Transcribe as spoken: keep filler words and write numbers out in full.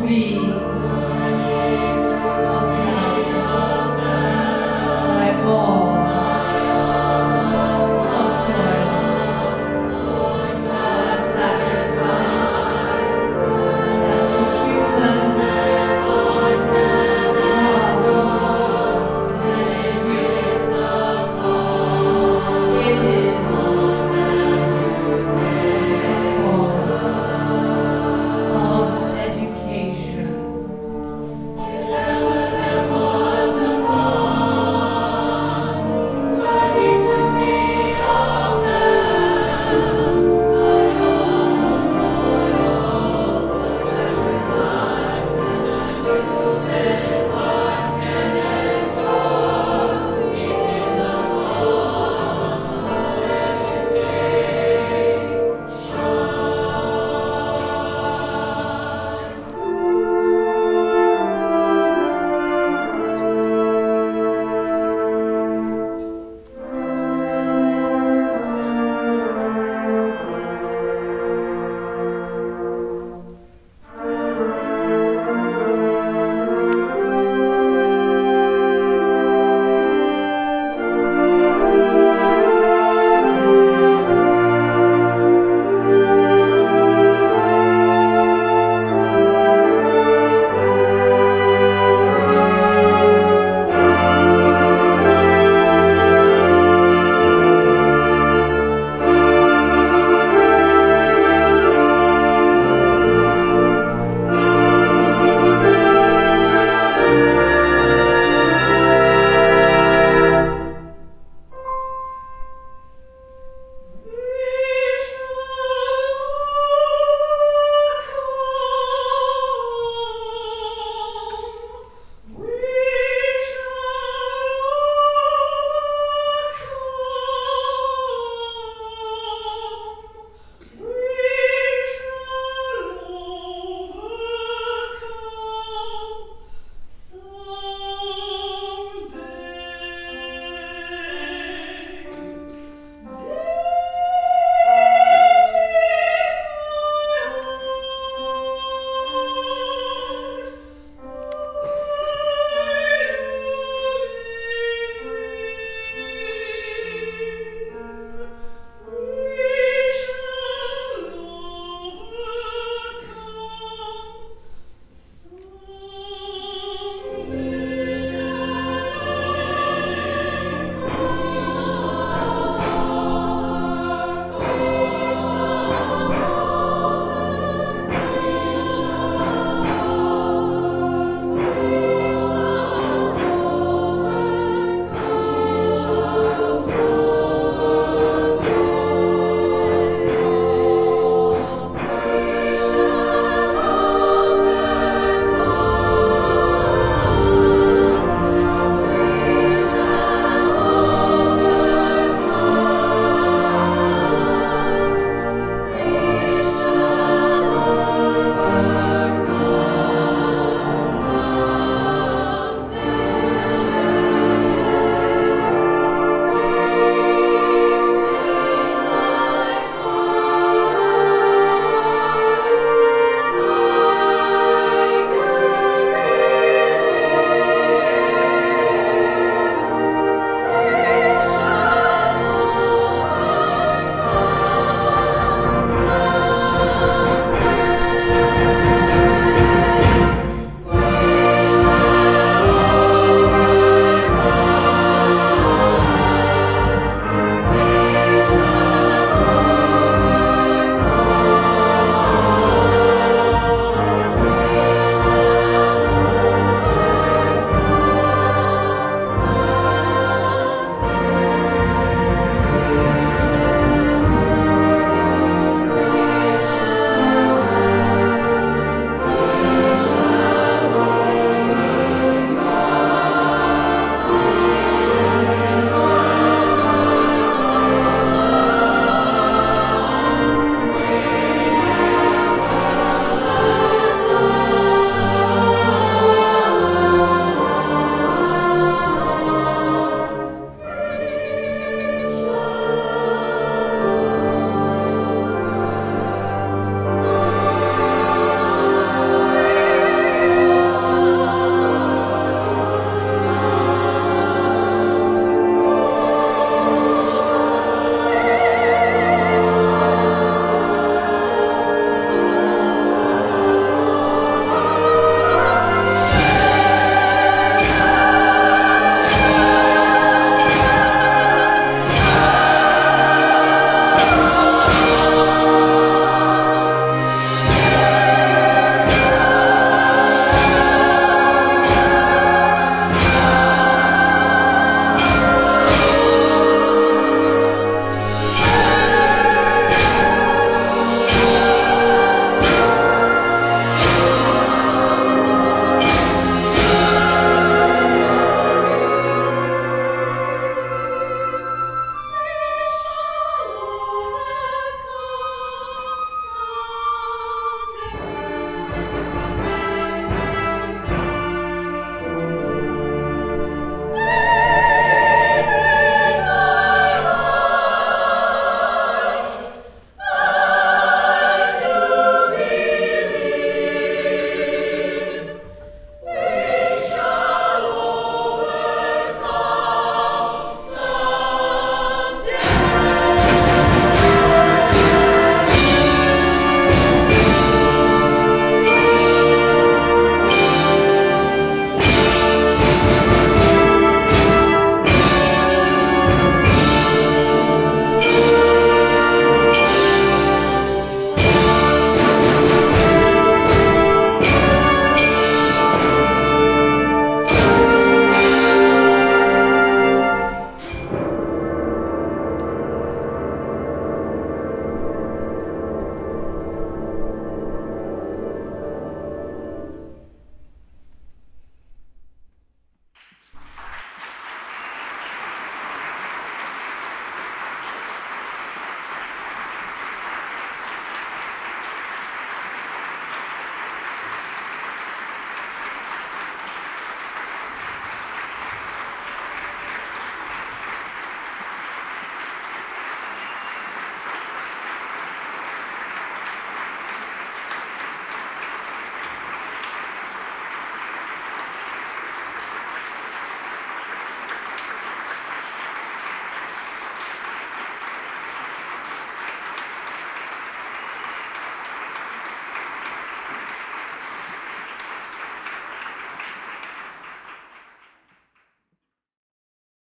To be